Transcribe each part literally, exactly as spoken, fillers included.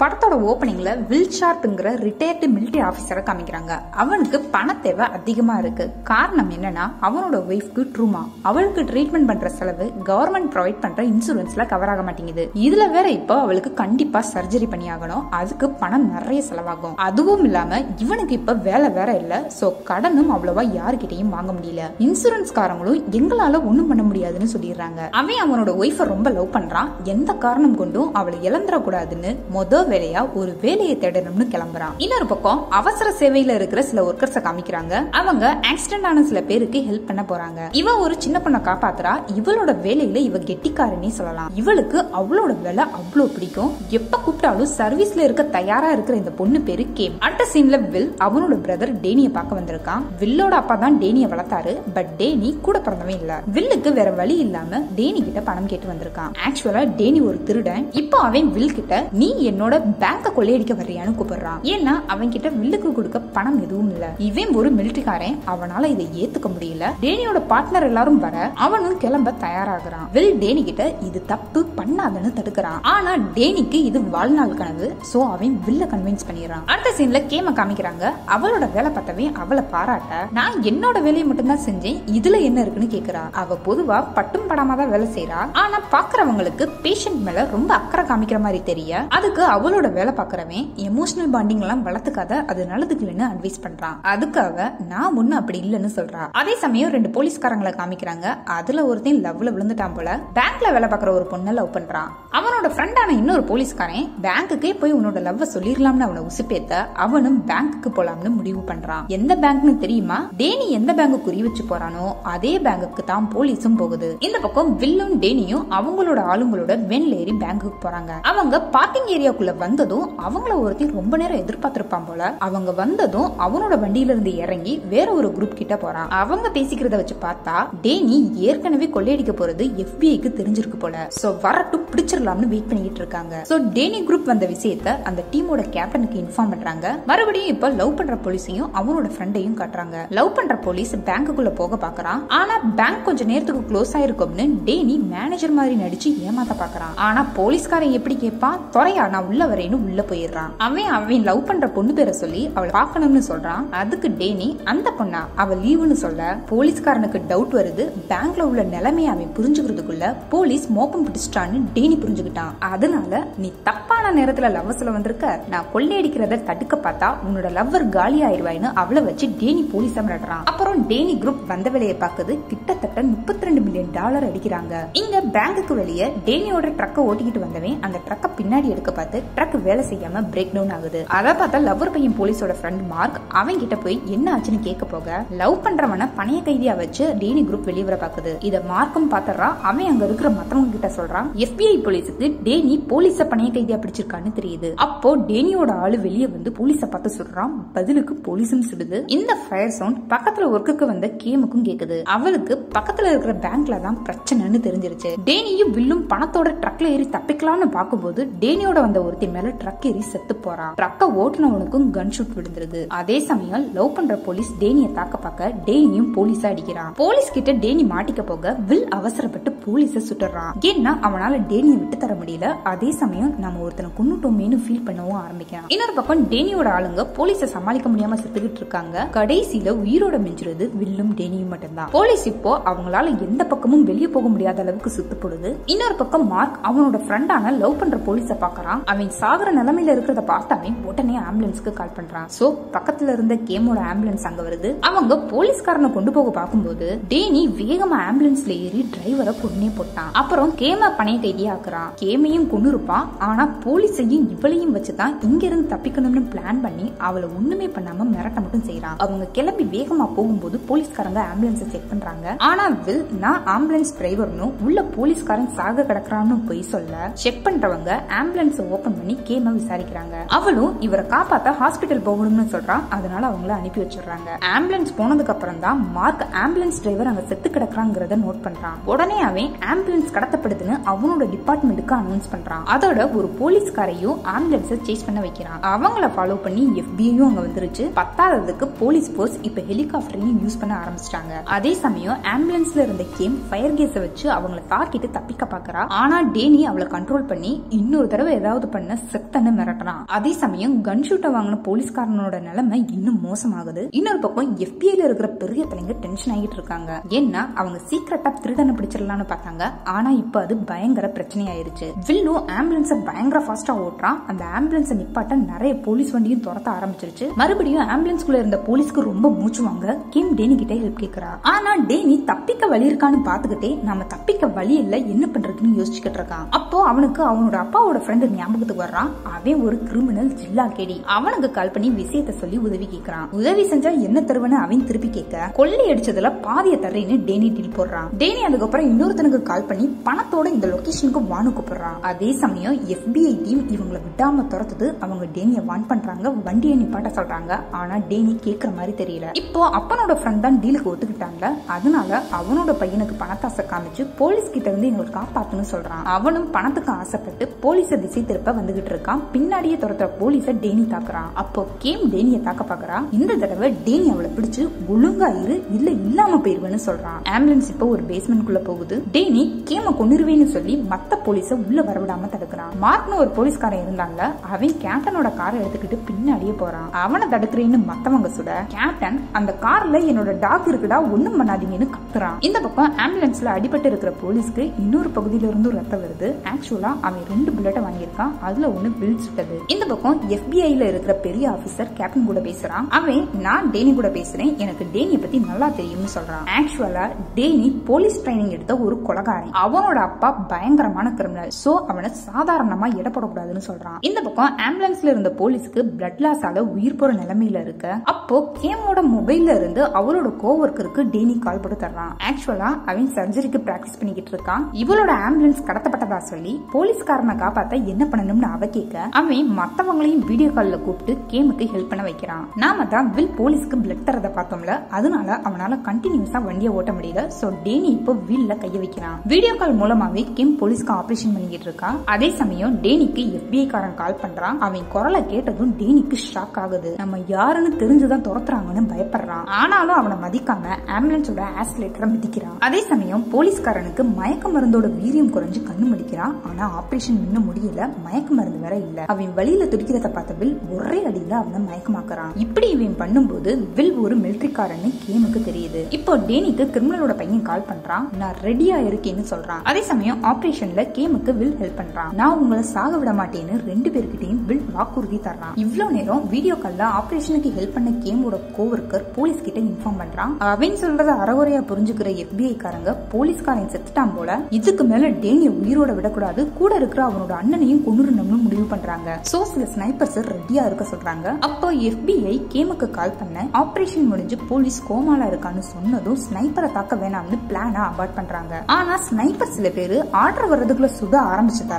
படத்தோட ஓப்பனிங்ல வில் ஷார்ப்ங்கிற ரிட்டையர்டு மிலிட்டரி ஆஃபீஸரை காமிக்கிறாங்க. அவனுக்கு பண தேவை அதிகமா இருக்கு. காரணம் என்னன்னா அவனோட ஒய்ஃப்க்கு ட்ரூமா, அவளுக்கு ட்ரீட்மெண்ட் பண்ற செலவு கவர்மெண்ட் ப்ரொவைட் பண்ற இன்சூரன்ஸ்ல கவர் ஆக மாட்டேங்குது. இதுல வேற இப்போ அவளுக்கு கண்டிப்பா சர்ஜரி பண்ணி ஆகணும், அதுக்கு பணம் நிறைய செலவாகும். அதுவும் இல்லாம இவனுக்கு இப்ப வேலை வேற இல்ல, சோ கடனும் அவ்வளவா யாருக்கிட்டையும் வாங்க முடியல. இன்சூரன்ஸ்காரங்களும் எங்களால ஒண்ணும் பண்ண முடியாதுன்னு சொல்லிடுறாங்க. அவன் அவனோட ஒய்ஃபை ரொம்ப லவ் பண்றான், எந்த காரணம் கொண்டும் அவளை இழந்துடக்கூடாதுன்னு மொத வேலையா ஒரு வேலையை தேடணும்னு கிளம்புறான். இன்னொரு பக்கம் அவசர சேவையில இருக்கிற சில ஒர்க்கர்ஸ் காமிக்கிறாங்க. அவங்க ஆக்சிடென்ட் ஆன சில பேருக்கு ஹெல்ப் பண்ண போறாங்க. இவ ஒரு சின்ன பொண்ணை காப்பாத்துறா. இவளோட வேலையில இவ கெட்டிக்காரனே சொல்லலாம். இவளுக்கு அவளோட வேலை அவ்வளவு பிடிக்கும். எப்ப கூப்பிட்டாலும் சர்வீஸ்ல இருக்க தயாரா இருக்கிற இந்த பொண்ணு பேரு கேம். அடுத்த சீன்ல வில் அவனோட பிரதர் டேனியை பார்க்க வந்திருக்கான். வில்லோட அப்பா தான் டேனியை வளர்த்தாரு, பட் டேனி கூட பிறந்தவன் இல்ல. வில்லுக்கு வேற வழி இல்லாம டேனி கிட்ட பணம் கேட்டு வந்திருக்கான். ஆக்சுவலா டேனி ஒரு திருடன். இப்போ அவன் வில் கிட்ட நீ என்னோட பேங்க கொள்ளையடிக்க வர்றியான்னு கூப்பிடுறான். ஏன்னா அவன் கிட்ட வில்லுக்கு கொடுக்க பணம் எதுவும் இல்ல. இவன் ஒரு மிலிட்டரிக்காரன், அவனால இதை ஏத்துக்க முடியல. டேனியோட பார்ட்னர் எல்லாரும் வர அவனும் கிளம்ப தயாராகிறான். வில் டேனி கிட்ட இது தப்பு பண்ணாதன்னு தடுக்கிறான். ஆனா டேனிக்கு இது வாழ்நாள் கனவு, சோ அவன் வில்ல கன்வின்ஸ் பண்ணிடுறான். அடுத்த சீன்ல கேம காமிக்கிறாங்க. அவளோட வேலை பார்த்தவே அவளை பாராட்ட, நான் என்னோட வேலையை மட்டும்தான் செஞ்சேன், இதுல என்ன இருக்குன்னு கேக்குறா. அவ பொதுவா பட்டும் படாமதான் வேலை செய்யறா. ஆனா பாக்குறவங்களுக்கு பேஷண்ட் மேல ரொம்ப அக்கறை காமிக்கிற மாதிரி தெரிய அதுக்கு அவளோட வேலை பாக்குறவன் எமோஷனல் பாண்டிங் எல்லாம் வளர்த்துக்காத, அது நல்லதுக்கு இல்லைன்னு அட்வைஸ் பண்றான். அதுக்காக நான் முன்ன அப்படி இல்லைன்னு சொல்றா. அதே சமயம் ரெண்டு போலீஸ்காரங்களை காமிக்கிறாங்க. அதுல ஒருத்தன் லவ்ல விழுந்துட்டான் போல. பேங்க்ல வேலை பாக்குற ஒரு பொண்ணை லவ் பண்றான். அவனோட ஃப்ரெண்டான இன்னொரு போலீஸ்காரன் பேங்குக்கே போய் உன்னோட லவ்வை சொல்லிடலாம்னு அவனை உசுப்பேத்த அவனும் பேங்குக்கு போலாம்னு முடிவு பண்றான். எந்த பேங்க்னு தெரியுமா? டேனி எந்த பேங்க் குறி வச்சு போறானோ அதே பேங்குக்கு தான் போலீஸும் போகுது. இந்த பக்கம் வில்லும் டேனியும் அவங்களோட ஆளுங்களோட வெண்லேரி பேங்குக்கு போறாங்க. அவங்க பார்க்கிங் ஏரியாக்குள்ள வந்ததும் அவங்கள ஒருத்தி ரொம்ப நேரம் எதிர்பார்த்திருப்பான் போல. அவங்க வந்ததும் அவனோட வண்டியில இருந்து இறங்கி வேற ஒரு குரூப் கிட்ட போறான். அவங்க பேசிக்கிறத வச்சு பார்த்தா டேனி ஏற்கனவே கொள்ளையடிக்க போறது எஃப் பி ஐக்கு தெரிஞ்சிருக்கு போல. சோ வரட்டு பிடிச்சிடலாம்னு வெயிட் பண்ணிட்டு இருக்காங்க. சோ டேனி குரூப் வந்த விஷயத்தை அந்த டீமோட கேப்டனுக்கு இன்ஃபார்ம் பண்றாங்க. மறுபடியும் இப்ப லவ் பண்ற போலீஸையும் அவனோட ஃப்ரெண்டையும் காட்டுறாங்க. லவ் பண்ற போலீஸ் பேங்குக்குள்ள போக பாக்குறான். ஆனா பேங்க் கொஞ்ச நேரத்துக்கு க்ளோஸ் ஆயிருக்கும்னு டேனி மேனேஜர் மாதிரி நடிச்சு ஏமாத்த பாக்குறான். ஆனா போலீஸ்காரன் எப்படி கேட்பான்? துறையா நான் உள்ள வரையின்னு உள்ள போயிடுறான். அவன் அவன் லவ் பண்ற பொண்ணு பேரை சொல்லி அவளை பார்க்கணும்னு சொல்றான். அதுக்கு டேனி அந்த பொண்ணா அவ லீவுன்னு சொல்ல போலீஸ்காரனுக்கு டவுட் வருது. பேங்க்ல உள்ள நிலைமையை அவன் புரிஞ்சுக்கிறதுக்குள்ள போலீஸ் மோப்பம் பிடிச்சிட்டான்னு டேனி புரிஞ்சுக்கிட்டான். அதனால நீ தப்பான நேரத்துல லவ்வர்ஸ்ல வந்திருக்க, நான் கொள்ளையடிக்கிறத தடுக்க பார்த்தா உன்னோட லவ்வர் காலி ஆயிடுவாயின்னு அவளை வச்சு டேனி போலீஸா மிரட்டுறான். அப்புறம் டேனி குரூப் வந்த வேலையை பார்க்குது. கிட்டத்தட்ட முப்பத்தி ரெண்டு மில்லியன் டாலர் அடிக்கிறாங்க. இங்க பேங்குக்கு வெளியே டேனியோட ட்ரக்கை ஓட்டிக்கிட்டு வந்தவன் அந்த ட்ரக்கை பின்னாடி எடுக்க பார்த்து ட்ரக் வேலை செய்யாம பிரேக் டவுன் ஆகுது. அத பார்த்தா லவ்வர் பையன் போலீஸோட ஃப்ரெண்ட் மார்க் அவங்க கிட்ட போய் என்ன ஆச்சுன்னு கேட்க போக லவ் பண்றவன பணைய கைதியா வச்சு டேனி குரூப் வெளியே வர பாக்குது. இத மார்க்கும் பாத்துறா. அவன் அங்க இருக்கிற மத்தவங்க கிட்ட சொல்றான். எஃப் பி ஐ போலீஸுக்கு டேனி போலீஸ பணைய கைதியா பிடிச்சிருக்கான்னு தெரியுது. அப்போ டேனியோட ஆளு வெளியே வந்து போலீஸ பார்த்து சொல்றான். பதிலுக்கு போலீஸும் சுடுது. இந்த ஃபயர் சவுண்ட் பக்கத்துல ஒர்க்குக்கு வந்த கேமுக்கும் கேக்குது. அவளுக்கு பக்கத்துல இருக்கிற பேங்க்ல தான் பிரச்சனைன்னு தெரிஞ்சிருச்சு. டேனியும் வில்லும் பணத்தோட ட்ரக்ல ஏறி தப்பிக்கலாம்னு பாக்கும்போது டேனியோட வந்த ஒருத்தி மேல ட்ரக் ஏறி செத்து போறான். ட்ரக்க ஓட்டுனவனுக்கும் கன் ஷூட் விழுந்துருது. அதே சமயம் லவ் பண்ற போலீஸ் டேனியை தாக்க பாக்க டேனியும் போலீஸா அடிக்கிறான். போலீஸ் கிட்ட டேனி மாட்டிக்க போக வில் அவசரப்பட்டு போலீஸ சுட்டுறான். ஏன்னா அவனால டேனியை விட்டு தர முடியல. அதே சமயம் நம்ம ஒருத்தனை கொன்னுட்டோமேனு ஃபீல் பண்ணவும் ஆரம்பிக்கிறான். இன்னொரு பக்கம் டேனியோட ஆளுங்க போலீஸ சமாளிக்க முடியாம செத்துக்கிட்டு இருக்காங்க. கடைசியில உயிரோட மிஞ்சுறது வில்லும் டேனியும் மட்டும்தான். போலீஸ் இப்போ அவங்களால எந்த பக்கமும் வெளியே போக முடியாத அளவுக்கு சுத்தப்படுது. இன்னொரு பக்கம் மார்க் அவனோட ஃப்ரெண்டான லவ் பண்ற போலீஸ பாக்குறான். அவன் சாகர நிலைமையில இருக்கிறத பார்த்த அவன் உடனே ஆம்புலன்ஸ்க்கு கால் பண்றான். சோ பக்கத்துல இருந்த கேமோட ஆம்புலன்ஸ் அங்க வருது. அவங்க போலீஸ்காரனை கொண்டு போக பாக்கும்போது டேனி வேகமா ஆம்புலன்ஸ்ல ஏறி டிரைவரை கொன்னே போட்டான். அப்புறம் கேம பணைய கைதியா ஆக்குறான். கேமையும் கொன்னுருப்பான். ஆனா போலீஸையும் இவளையும் வச்சுதான் இங்க இருந்து தப்பிக்கணும்னு பிளான் பண்ணி அவளை ஒண்ணுமே பண்ணாம மிரட்ட மட்டும் செய்யறான். அவங்க கிளம்பி வேகமா போகும்போது போலீஸ்காரங்க ஆம்புலன்ஸை செக் பண்றாங்க. ஆனா வில் நான் ஆம்புலன்ஸ் டிரைவர்னு உள்ள போலீஸ்காரன் சாக கிடக்குறான்னு போய் சொல்ல செக் பண்றவங்க ஆம்புலன்ஸ் ஓபன் பண்ணி கேம விசாரிக்கிறாங்க. அவளும் இவரை காப்பாத்த ஹாஸ்பிட்டல் போகணும்னு சொல்றான். அதனால அவங்கள அனுப்பி வச்சிடறாங்க. ஆம்புலன்ஸ் போனதுக்கு அப்புறம் தான் மார்க் ஆம்புலன்ஸ் டிரைவர் அங்க செத்து கிடக்குறாங்கறத நோட் பண்றான். உடனே அவன் ஆம்புலன்ஸ் கடத்தப்படுதுன்னு அவனோட டிபார்ட்மெண்ட்டுக்கு அனௌன்ஸ் பண்றான். அதோட ஒரு போலீஸ்காரையும் ஆம்புலன்ஸை சேஸ் பண்ண வைக்கிறான். அவங்கள ஃபாலோ பண்ணி எஃபிஐயும் அங்க வந்துருச்சு. பத்தாவதுக்கு போலீஸ் போர்ஸ் இப்ப ஹெலிகாப்டரையும் யூஸ் பண்ண ஆரம்பிச்சிட்டாங்க. அதே சமயம் ஆம்புலன்ஸ்ல இருந்த கேம் ஃபயர் கேஸை வச்சு அவங்கள தாக்கிட்டு தப்பிக்க பாக்குறா. ஆனா டேனி அவளை கண்ட்ரோல் பண்ணி இன்னொரு தடவை ஏதாவது பண்ண செத்தன்னு மிரட்டுறான். அதே சமயம் கன் ஷூட்டை வாங்கின போலீஸ்காரனோட நிலைமை இன்னும் மோசமாகுது. இன்னொரு பக்கம் எஃபிஐல இருக்கிற பெரிய தலைங்க டென்ஷன் ஆகிட்டு இருக்காங்க. ஏன்னா அவங்க சீக்கிரட்டா திருடனை பிடிச்சிடலாம்னு பார்த்தாங்க. ஆனா இப்ப அது பயங்கர பிரச்சனை ஆயிருச்சு. வில்லு ஆம்புலன்ஸ் பயங்கர ஃபாஸ்டா ஓட்டுறான். அந்த ஆம்புலன்ஸ் நிப்பாட்ட நிறைய போலீஸ் வண்டியும் துரத்த ஆரம்பிச்சிருச்சு. மறுபடியும் ஆம்புலன்ஸ்குள்ள இருந்த போலீஸ்க்கு ரொம்ப மூச்சு வாங்க கிம் டேனி கிட்ட ஹெல்ப் கேக்குறா. ஆனா டேனி தப்பிக்க வழி இருக்கான்னு பாத்துக்கிட்டே நம்ம தப்பிக்க வழி இல்ல என்ன பண்றதுன்னு யோசிச்சுக்கிட்டு இருக்கான். அப்போ அவனுக்கு அவனோட அப்பாவோட ஃப்ரெண்டு ஞாபகத்துக்கு வர்றான். அவன் ஒரு கிரிமினல் ஜில்லா கேடி. அவனுக்கு கால் பண்ணி விஷயத்தை சொல்லி உதவி கேக்குறான். உதவி செஞ்சா என்ன தருவன்னு அவன் திருப்பி கேட்க கொள்ளை அடிச்சதுல பாதிய தர்றேன்னு டேனி டீல் போடுறான். டேனி அதுக்கப்புறம் இன்னொருத்தனுக்கு கால் பண்ணி பணத்தோட இந்த லொகேஷனுக்கு வானு கூப்பிடுறான். அதே சமயம் எஃபிஐ டீம் இவங்களை விடாம துரத்துது. அவங்க டேனியை வான் பண்றாங்க, வண்டியை நிப்பாட்ட சொல்றாங்க. ஆனா டேனி கேக்குற மாதிரி தெரியல. இப்போ அப்பனோட ஃப்ரெண்ட் தான் டீலுக்கு ஒத்துக்கிட்டாங்க. அதனால அவனோட பையனுக்கு பணத்தாசை காமிச்சு போலீஸ் கிட்ட இருந்து எங்களை காப்பாத்துன்னு சொல்றான். அவனும் பணத்துக்கு ஆசைப்பட்டு போலீஸ திசை திருப்ப வந்துகிட்டு இருக்கான். பின்னாடியே துரத்துற போலீஸ டேனி தாக்குறான். அப்போ கேம் டேனியை தாக்க பாக்குறா. இந்த தடவை டேனி அவளை பிடிச்சு ஒழுங்கா இரு இல்ல இல்லாம போயிருவேன்னு சொல்றான். ஆம்புலன்ஸ் இப்போ ஒரு பேஸ்மெண்ட் குள்ள போகுது. டேனி கேம கொண்டுருவேன்னு சொல்லி மத்த போலீஸ உள்ள வரவிடாம தடுக்கிறான். மார்க்னு ஒரு போலீஸ்காரன் இருந்தாங்க. அவன் கேப்டனோட காரை எடுத்துக்கிட்டு பின்னாடியே போறான். அவனை தடுக்கிறேன்னு மத்தவங்க சுட கேப்டன் அந்த கார்ல என்னோட டாக் இருக்குடா ஒண்ணும் பண்ணாதீங்கன்னு கத்துறான். இந்த பக்கம் ஆம்புலன்ஸ்ல அடிபட்டு இருக்கிற போலீஸ்க்கு இன்னொரு பகுதியில இருந்து ரத்தம் வருது. ஆக்சுவலா அவன் ரெண்டு புல்லட்ட வாங்கியிருக்கான். அதுல ஒண்ணு பில் சுட்டது. இந்த பக்கம் எஃபிஐல இருக்கிற பெரிய ஆபீசர் கேப்டன் கூட பேசுறான். அவன் நான் டேனி கூட பேசுறேன், எனக்கு டேனியை பத்தி நல்லா தெரியும்னு சொல்றான். ஆக்சுவலா டேனி போலீஸ் ட்ரைனிங் எடுத்த ஒரு கொலகாரன். அவனோட அப்பா பயங்கரமான கிரிமினல். சோ அவனை சாதாரணமா இடப்படக்கூடாதுன்னு சொல்றான். இந்த பக்கம் ஆம்புலன்ஸ்ல இருந்த போலீஸ்க்கு பிளட் லாஸ் ஆல உயிர் போற நிலைமையில இருக்க அப்போ கேமோட மொபைல்ல இருந்து அவளோட கோவர்க்கருக்கு டேனி கால் போட்டு தர்றான். ஆக்சுவலா அவன் சர்ஜரிக்கு பிராக்டிஸ் பண்ணிக்கிட்டு இருக்கான். இவளோட ஆம்புலன்ஸ் கடத்தப்பட்டதா சொல்லி போலீஸ்காரனை காப்பாத்த என்ன பண்ணணும்னு அவ கேட்க அவன் மத்தவங்களையும் வீடியோ கால்ல கூப்பிட்டு கேமுக்கு ஹெல்ப் பண்ண வைக்கிறான். நாம தான் வில் போலீஸ்க்கு பிளட் தரத பார்த்தோம்ல, அதனால அவனால கண்டினியூஸா வண்டியை ஓட்ட முடியல. சோ டேனி இப்போ வில்ல கைய வைக்கிறான். வீடியோ கால் மூலமாவே கேம் போலீஸ்க்கு ஆபரேஷன் பண்ணிக்கிட்டு இருக்கான். அதே சமயம் டேனிக்கு எஃபிஐ காரன் கால் பண்றான். அவன் குரலை கேட்டதும் டேனிக்கு ஷாக் ஆகுது. நம்ம யாருன்னு தெரிஞ்சுதான் துரத்துறாங்கன்னு பயப்படுறான். ஆனாலும் அவனை மதிக்காம ஆம்புலன்ஸோட ஆஸ்லேட்டரை மிதிக்கிறான். அதே சமயம் போலீஸ்காரனுக்கு மயக்க மருந்தோட வீரியம் குறைஞ்சு கண்ணு முடிக்கிறான். ஆனா ஆபரேஷன் இன்னும் முடியல, மயக்க மருந்து வேற இல்ல. அவன் வழியில துடிக்கிறத பார்த்த வில் ஒரே அடியில அவனை மயக்கமாக்குறான். இப்படி இவன் பண்ணும்போது வில் ஒரு மிலிட்டரி காரன்னு கேமுக்கு தெரியுது. இப்போ டேனிக்கு கிரிமினலோட பையன் கால் பண்றான். நான் ரெடியா இருக்கேன்னு சொல்றான். அதே சமயம் ஆபரேஷன்ல கேமுக்கு வில் ஹெல்ப் பண்றான். நான் உங்களை சாக விட மாட்டேன்னு ரெண்டு பேருக்கிட்டையும் வில் வாக்குறுதி தர்றான். இவ்வளவு நேரம் வீடியோ கால்ல ஆபரேஷனுக்கு ஹெல்ப் பண்ண கேமோட கோவர்க்கர் போலீஸ் கிட்ட இன்ஃபார்ம் பண்றான். அவன் சொல்றத அறகுறையா புரிஞ்சுக்கிற எஃபிஐ காரங்க போலீஸ்காரன் செத்துட்டான் போல, இதுக்கு மேல டேனியை உயிரோட விடக்கூடாது, கூட இருக்கிற அவனோட அண்ணனையும் கொன்னுறணும்னு முடிவு பண்றாங்க. சோ சில ஸ்னைப்பர்ஸ் ரெடியா இருக்க சொல்றாங்க. அப்போ எஃபிஐ கேமுக்கு கால் பண்ண ஆபரேஷன் முடிஞ்சு போலீஸ் கோமால இருக்கான்னு சொன்னதும் ஸ்னைப்பரை தாக்க வேணாம்னு பிளானா அபார்ட் பண்றாங்க. ஆனா ஸ்னைப்பர் சில பேரு ஆர்டர் வர்றதுக்குள்ள சுட ஆரம்பிச்சதால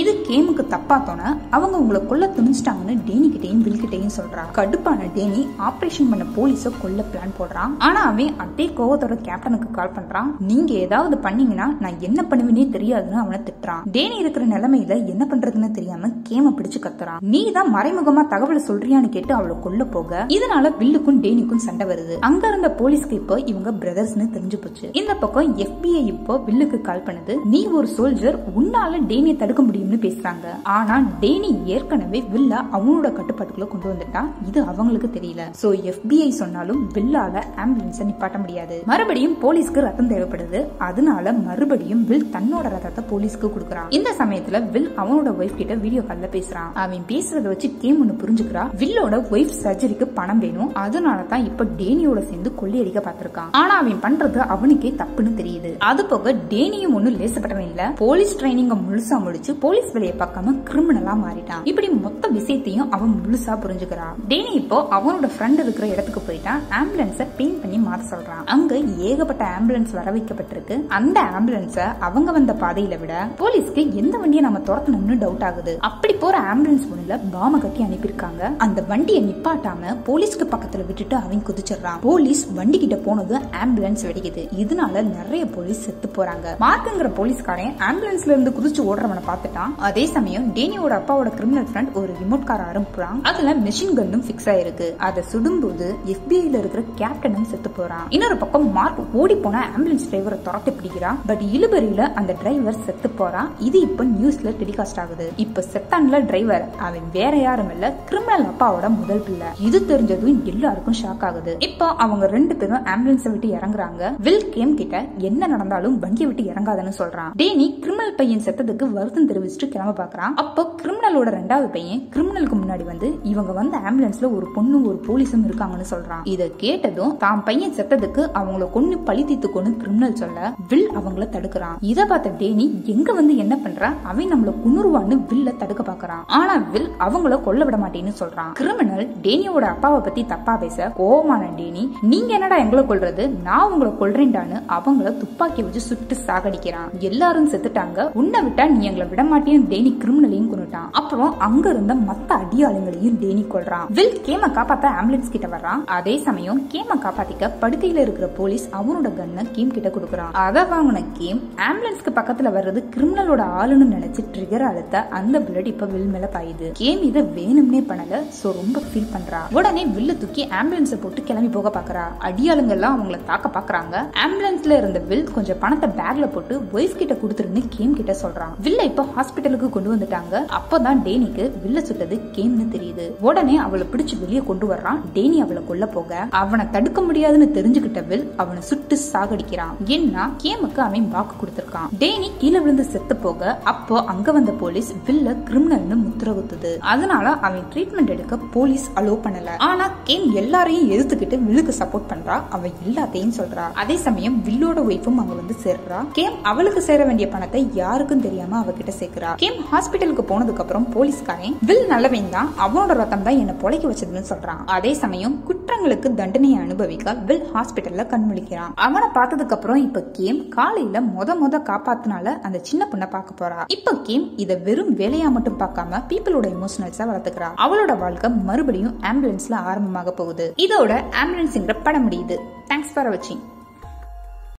இது கேமுக்கு தப்பாத்தோன்னு அவங்க உங்களை கொல்ல துணிஞ்சிட்டாங்கன்னு டேனி கிட்டையும் வில் கிட்டையும் சொல்றான். கடுப்பான டேனி ஆபரேஷன் பண்ண போலீஸ கொல்ல பிளான் போடுறான். ஆனா அவன் அதே கோவத்தோட கேப்டனுக்கு கால் பண்றான். நீங்க ஏதாவது பண்ணீங்கன்னா நான் என்ன பண்ணுவேனே தெரியாதுன்னு அவனை திட்டுறான். டேனி இருக்கிற நிலைமையில என்ன பண்றதுன்னு தெரியாம கேம பிடிச்சு கத்துறான். நீ தான் மறைமுகமா தகவலை சொல்றியான்னு கேட்டு அவளை கொல்ல போக இதனால வில்லுக்கும் டேனிக்கும் சண்டை வருது. அங்க இருந்த போலீஸ்க்கு இப்போ இவங்க பிரதர்ஸ்னு தெரிஞ்சு போச்சு. இந்த பக்கம் எஃபிஐ இப்போ வில்லுக்கு கால் பண்ணுது. நீ ஒரு சோல்ஜர், உன்னால டேனியை தடுக்க முடியும்னு பேசுறாங்க. ஆனா டேனி ஏற்கனவே வில்ல அவனோட கட்டுப்பாட்டுக்குள்ள கொண்டு வந்துட்டான். இது அவங்களுக்கு தெரியல. சோ எஃபிஐ சொன்னாலும் வில்லால ஆம்புலன்ஸை நிப்பாட்ட முடியாது. மறுபடியும் போலீஸ்க்கு ரத்தம் தேவைப்படுது. அதனால மறுபடியும் வில் தன்னோட ரத்தத்தை போலீஸ்க்கு கொடுக்கறான். இந்த சமயத்துல வில் அவனோட வைஃப் கிட்ட வீடியோ கால்ல பேசுறான். அவன் பேசுறத வச்சு கேம் ஒன்னு புரிஞ்சுக்கிறா. வில்லோட வைஃப் சர்ஜரிக்கு பணம் வேணும், அதனாலதான் இப்ப டேனியோட சேர்ந்து கொள்ளையடிக்க பாத்திருக்கான். ஆனா அவன் பண்றது அவனுக்கே தப்புன்னு தெரியுது. அது போக டேனியும் ஒன்னும் லேசப்பட்டவன் இல்ல. போலீஸ் ட்ரைனிங்க முழுசா முடிச்சு போலீஸ் வேலையை பார்க்காம கிரிமினலா மாறிட்டான். இப்படி மொத்த விஷயத்தையும் அவன் முழுசா புரிஞ்சுக்கிறான். டேனி இப்போ அவனோட ஃப்ரெண்ட் இருக்கிற இடத்துக்கு போயிட்டான். ஆம்புலன்ஸ பெயிண்ட் பண்ணி மாத்த சொல்றான். அங்க ஏகப்பட்ட ஆம்புலன்ஸ் வர வைக்கப்பட்டிருக்கு. அந்த ஆம்புலன்ஸ அவங்க வந்த பாதையில விட போலீஸ்க்கு எந்த வண்டியை நம்ம துரத்தணும்னு டவுட் ஆகுது. அப்படி போற ஆம்புலன்ஸ் ஒண்ணுல பாம கட்டி அனுப்பியிருக்காங்க. அந்த வண்டியை நிப்பாட்டாம போலீஸ்க்கு பக்கத்துல விட்டுட்டு அவன் குதிச்சிடறான். போலீஸ் வண்டி கிட்ட போனது ஆம்புலன்ஸ் வெடிக்குது. இதனால நிறைய போலீஸ் செத்து போறாங்க. மார்க்குங்கிற போலீஸ்காரன் ஆம்புலன்ஸ்ல இருந்து குதிச்சு ஓடுறவனை பார்த்துட்டான். அதே சமயம் டேனியோட அப்பாவோட கிரிமினல் ஃப்ரெண்ட் ஒரு ரிமோட் கார் அனுப்புறான். அதுல மிஷின் கன்னும் பிக்ஸ் ஆயிருக்கு. அதை சுடும்போது எஃபிஐல இருக்கிற கேப்டனும் செத்து போறான். இன்னொரு பக்கம் மார்க் ஓடி போன ஆம்புலன்ஸ் டிரைவரை துரத்தி பிடிக்கிறான். பட் இழுபறியில அந்த டிரைவர் செத்து போறான். இது இப்ப நியூஸ்ல டெலிகாஸ்ட் ஆகுது. இப்ப செத்தான்ல டிரைவர் அவன் வேற யாரும் இல்ல, கிரிமினல் அப்பாவோட முதல் பிள்ளை. இது தெரிஞ்சதும் எல்லாருக்கும் ஷாக் ஆகுது. இப்ப அவங்க ரெண்டு பேரும் ஆம்புலன்ஸை விட்டு இறங்குறாங்க. வில் கேம் கிட்ட என்ன நடந்தாலும் வண்டியை விட்டு இறங்காதன்னு சொல்றான். டேனி கிரிமினல் பையன் செத்ததுக்கு வருத்தம் தெரிவிச்சுட்டு கிளம்ப பாக்குறான். அப்ப கிரிமினலோட ரெண்டாவது பையன் கிரிமினலுக்கு முன்னாடி வந்து இவங்க வந்து ஆம்புலன்ஸ்ல ஒரு பொண்ணு ஒரு போலீஸும் இருக்காங்கன்னு சொல்றான். இத கேட்டதும் தான் பையன் செத்ததுக்கு அவங்கள கொன்னு பழி தீத்துக்கொன்னு கிரிமினல் சொல்ல வில் அவங்கள தடுக்கிறான். இத பார்த்த டேனி எங்க வந்து என்ன பண்ற அவன் நம்மள குன்னுருவான்னு வில்ல தடுக்க பாக்குறான். ஆனா வில் அவங்கள கொல்ல விட மாட்டேன்னு சொல்றான். கிரிமினல் டேனியோட அப்பாவை பத்தி தப்பா பேச கோவமான டேனி நீங்க என்னடா எங்களை கொல்றது, நான் உங்களை கொல்றேன்டான்னு அவங்கள துப்பாக்கி வச்சு சுட்டு சாகடிக்கிறான். எல்லாரும் செத்துட்டாங்க, உன்னை விட்டா நீ எங்களை விட மாட்டேன்னு டேனி கிரிமினலையும் கொன்னுட்டான். அப்புறம் அங்க இருந்த மத்த அடியாளங்களையும் டேனி கொல்றான். வில் கேம காப்பாத்த ஆம்புலன்ஸ் கிட்ட வர்றான். அதே சமயம் கேம காப்பாத்திக்க படுக்கையில இருக்கிற போலீஸ் அவனோட கண்ண கேம் கிட்ட கொடுக்கறான். அத வாங்கின கேம் ஆம்புலன்ஸ்க்கு பக்கத்துல வர்றது கிரிமினலோட ஆளுன்னு நினைச்சு ட்ரிகர் அழுத்த அந்த புல்லட் இப்ப வில் மேல பாயுது. கேம் இதை வேணும்னே பண்ணல, சோ ரொம்ப ஃபீல் பண்றா. உடனே வில்ல தூக்கி ஆம்புலன்ஸ் போட்டு கிளம்பி போக பாக்குறா. அடியாளுங்க எல்லாம் அவங்கள தாக்க பாக்குறாங்க. ஆம்புலன்ஸ்ல இருந்த வில் கொஞ்சம் பணத்தை பேக்ல போட்டு வைஃப் கிட்ட கொடுத்துருன்னு கேம் கிட்ட சொல்றான். வில்ல இப்ப ஹாஸ்பிட்டலுக்கு கொண்டு வந்துட்டாங்க. அப்பதான் டேனிக்கு வில்ல சுட்டது கேம்னு தெரியுது. உடனே அவளை பிடிச்சு வெளியே கொண்டு வர்றான். டேனி அவளை கொல்ல போக அவனை தடுக்க முடியாதுன்னு தெரிஞ்சுக்கிட்ட வில் அவனை சுட்டு சாகடிக்கிறான். ஏன்னா கேமுக்கு அவன் வாக்கு கொடுத்திருக்கான். டேனி கீழே விழுந்து செத்து போக அப்போ அங்க வந்த போலீஸ் வில்ல கிரிமினல்னு முத்திரகுத்துது. அதனால அவன் ட்ரீட்மெண்ட் எடுக்க போலீஸ் அலோ பண்ணல. ஆனா கேம் எல்லாரையும் எதிர்த்துக்கிட்டு வில்லுக்கு சப்போர்ட் பண்றா. அவ எல்லாத்தையும் சொல்றா. அதே சமயம் வில்லோட ஒய்ஃபும் அங்க வந்து சேர்றா. கேம் அவளுக்கு சேர வேண்டிய பணத்தை யாருக்கும் தெரியாம அவகிட்ட சேர்க்கிறா. கேம் ஹாஸ்பிட்டலுக்கு போனதுக்கு அப்புறம் போலீஸ்காரன் வில் நல்லவன் தான், அவனோட ரத்தம் தான் என்ன பொழைக்க வச்சதுன்னு சொல்றான். அதே சமயம் குற்றங்களுக்கு தண்டனையை அனுபவிக்க வில் ஹாஸ்பிட்டல்ல கண்முழிக்கிறான். அவனை பார்த்ததுக்கு அப்புறம் இப்ப கேம் காலையில மொத மொத காப்பாத்தினால அந்த சின்ன பொண்ணை பார்க்க போறா. இப்ப கேம் இத வெறும் வேலையா மட்டும் பார்க்காம பீப்புளோட எமோஷனல்ஸா வளர்த்துக்கிறா. அவளோட வாழ்க்கை மறுபடியும் ஆம்புலன்ஸ்ல ஆரம்பமாக போகுது. இதோட ஆம்புலன்ஸ்ங்கிற படம் முடியுது. தேங்க்ஸ் ஃபார் வாட்சிங்.